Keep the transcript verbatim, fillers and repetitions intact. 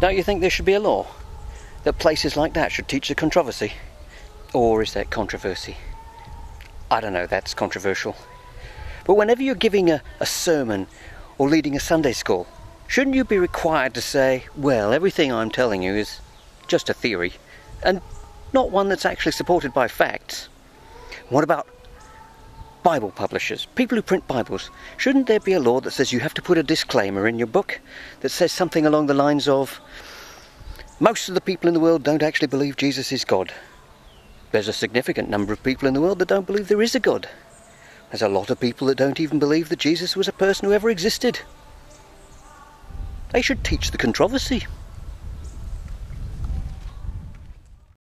Don't you think there should be a law that places like that should teach the controversy? Or is that controversy? I don't know, that's controversial. But whenever you're giving a, a sermon or leading a Sunday school, shouldn't you be required to say, well, everything I'm telling you is just a theory, and not one that's actually supported by facts? What about Bible publishers, people who print Bibles? Shouldn't there be a law that says you have to put a disclaimer in your book that says something along the lines of, most of the people in the world don't actually believe Jesus is God. There's a significant number of people in the world that don't believe there is a God. There's a lot of people that don't even believe that Jesus was a person who ever existed. They should teach the controversy.